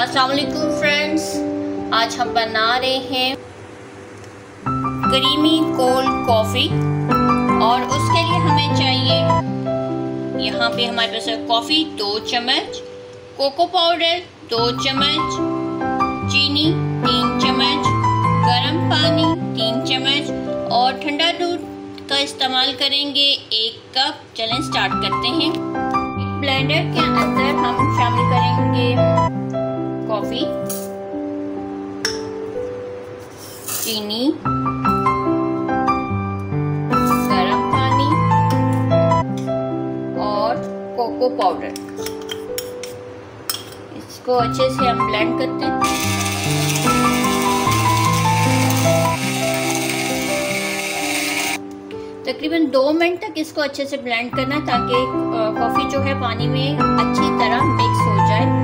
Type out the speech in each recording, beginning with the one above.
अस्सलाम वालेकुम फ्रेंड्स, आज हम बना रहे हैं क्रीमी कोल्ड कॉफ़ी। और उसके लिए हमें चाहिए, यहाँ पे हमारे पास है कॉफ़ी 2 चम्मच, कोको पाउडर 2 चम्मच, चीनी 3 चम्मच, गर्म पानी 3 चम्मच और ठंडा दूध का इस्तेमाल करेंगे 1 कप। चलें स्टार्ट करते हैं। ब्लेंडर के अंदर हम शामिल करेंगे कॉफी, चीनी, गरम पानी और कोको पाउडर। इसको अच्छे से हम ब्लेंड करते हैं। तकरीबन 2 मिनट तक इसको अच्छे से ब्लेंड करना ताकि कॉफ़ी जो है पानी में अच्छी तरह मिक्स हो जाए।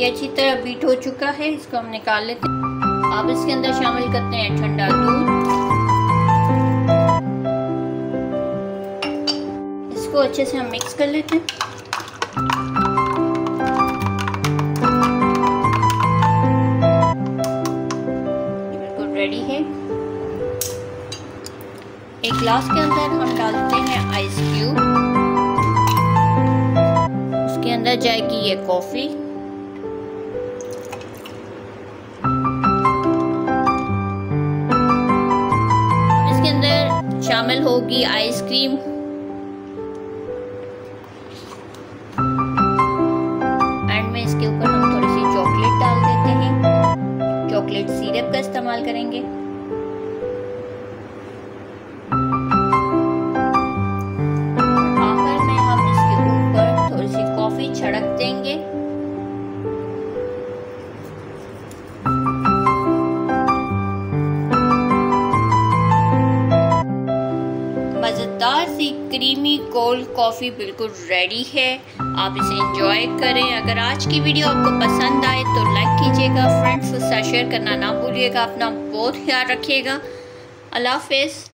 ये अच्छी तरह बीट हो चुका है, इसको हम निकाल लेते हैं। अब इसके अंदर शामिल करते हैं ठंडा दूध। इसको अच्छे से हम मिक्स कर लेते हैं। बिल्कुल रेडी है। एक गिलास के अंदर हम डालते हैं आइस क्यूब। उसके अंदर जाएगी ये कॉफ़ी। शामिल होगी आइसक्रीम। एंड में इसके ऊपर हम थोड़ी सी चॉकलेट डाल देते हैं। चॉकलेट सिरप का इस्तेमाल करेंगे। आखिर में हम इसके ऊपर थोड़ी सी कॉफी छिड़क देंगे। मज़ेदार सी क्रीमी कोल्ड कॉफ़ी बिल्कुल रेडी है। आप इसे एंजॉय करें। अगर आज की वीडियो आपको पसंद आए तो लाइक कीजिएगा, फ्रेंड्स के साथ शेयर करना ना भूलिएगा। अपना बहुत ख्याल रखिएगा। अल्लाह हाफ़िज़।